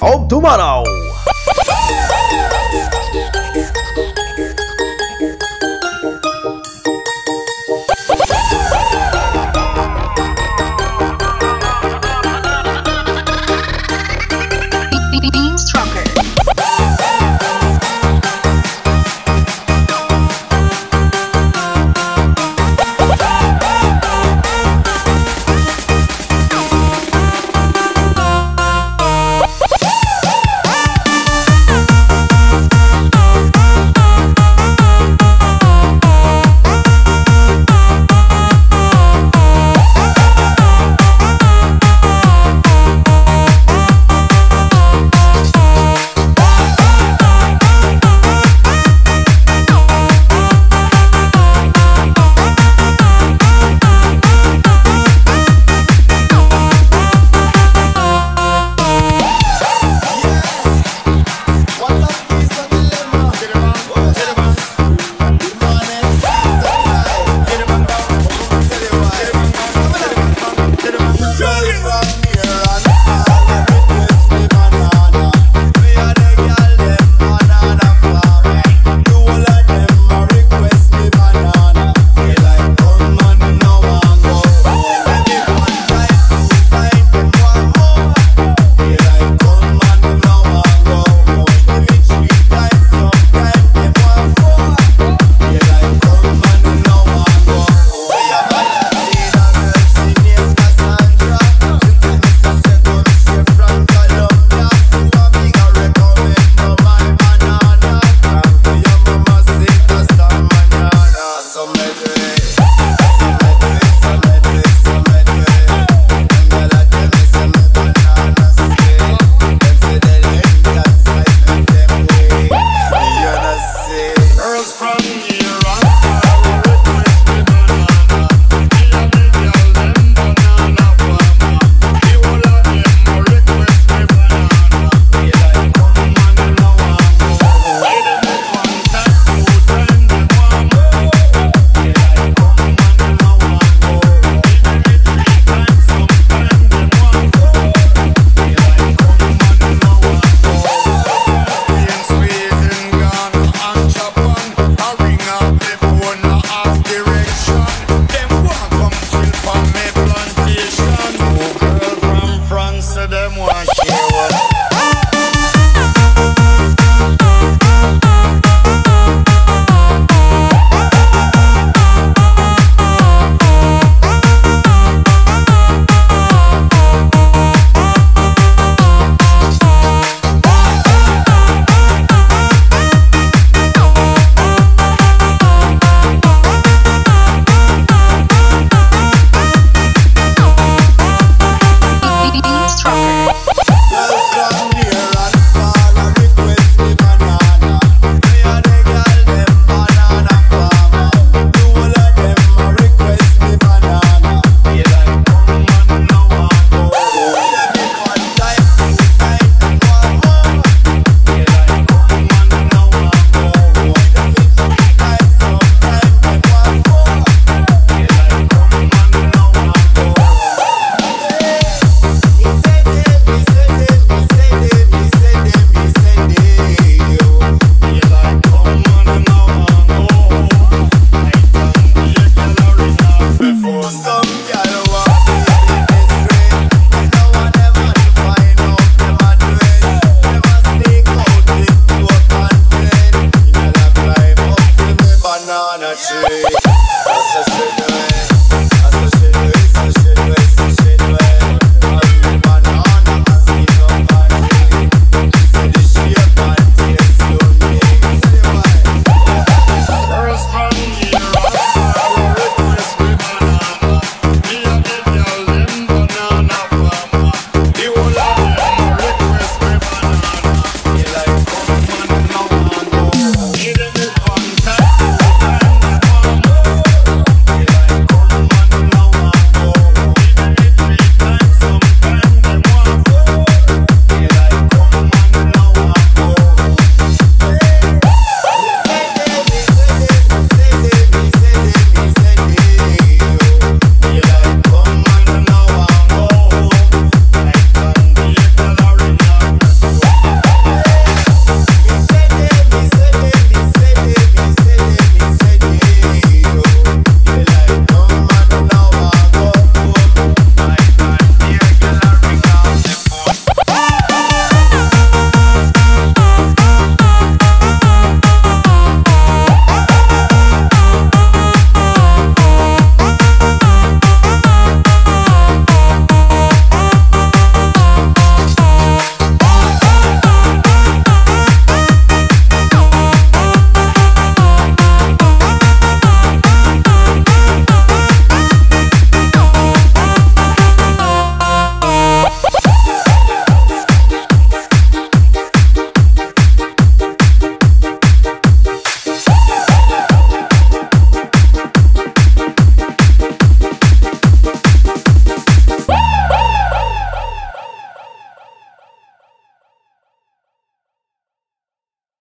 ao Dumarao. That's it.